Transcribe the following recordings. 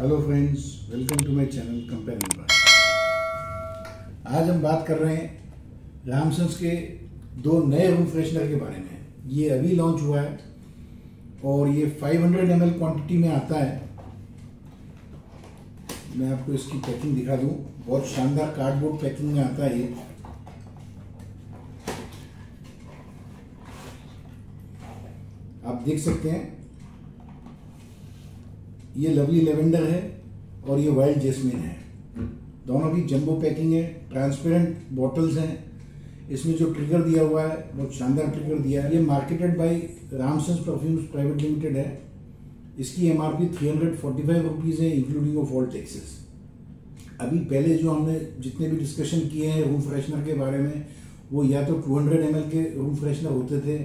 Hello friends, welcome to my channel comparing bye. आज हम बात कर रहे हैं रामसंस के दो नए रूम फ्रेशनर के बारे में। ये अभी लॉन्च हुआ है और ये 500 ml क्वांटिटी में आता है। मैं आपको इसकी पैकिंग दिखा दूं, बहुत शानदार कार्डबोर्ड पैकिंग में आता है ये। आप देख सकते हैं ये लवली लेवेंडर है और ये वाइल्ड जैस्मिन है। दोनों की जंबो पैकिंग है, ट्रांसपेरेंट बॉटल्स हैं। इसमें जो ट्रिगर दिया हुआ है बहुत शानदार ट्रिगर दिया है। ये marketed by Ramsons perfumes private limited है। इसकी MRP 345 रुपीज़ है इंक्लूडिंग ऑफ ऑल टैक्सेस। अभी पहले जो हमने जितने भी डिस्कशन किए हैं रूम फ्रेशनर के बारे में, वो या तो 200 ml के रूम फ्रेशनर होते थे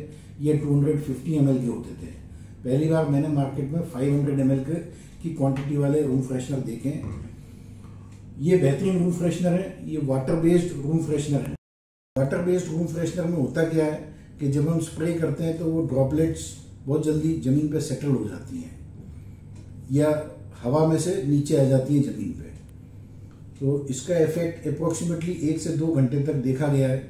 या 250 ml के होते थे। पहली बार मैंने मार्केट में 500 ml की क्वांटिटी वाले रूम फ्रेशनर देखे हैं। ये बेहतरीन रूम फ्रेशनर है। ये वाटर बेस्ड रूम फ्रेशनर है। वाटर बेस्ड रूम फ्रेशनर में होता क्या है कि जब हम स्प्रे करते हैं तो वो ड्रॉपलेट्स बहुत जल्दी ज़मीन पे सेटल हो जाती हैं या हवा में से नीचे आ जाती हैं ज़मीन पे। तो इसका इफेक्ट अप्रोक्सीमेटली 1 से 2 घंटे तक देखा गया है।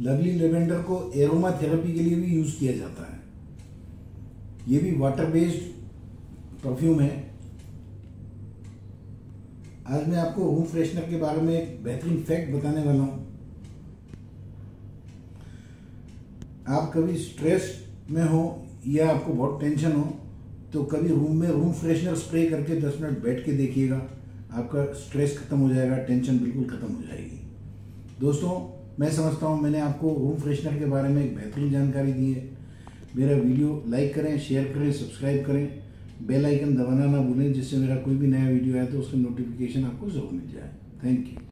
लवली लेवेंडर को एरोमा थेरेपी के लिए भी यूज़ किया जाता है। ये भी वाटर बेस्ड परफ्यूम है। आज मैं आपको रूम फ्रेशनर के बारे में एक बेहतरीन फैक्ट बताने वाला हूँ। आप कभी स्ट्रेस में हो या आपको बहुत टेंशन हो तो कभी रूम फ्रेशनर स्प्रे करके 10 मिनट बैठ के देखिएगा। आपका स्ट्रेस खत्म हो जाएगा, टेंशन बिल्कुल खत्म हो जाएगी। दोस्तों, मैं समझता हूँ मैंने आपको रूम फ्रेशनर के बारे में एक बेहतरीन जानकारी दी है। मेरा वीडियो लाइक करें, शेयर करें, सब्सक्राइब करें, बेल आइकन दबाना ना भूलें, जिससे मेरा कोई भी नया वीडियो आए तो उसका नोटिफिकेशन आपको ज़रूर मिल जाए। Thank you.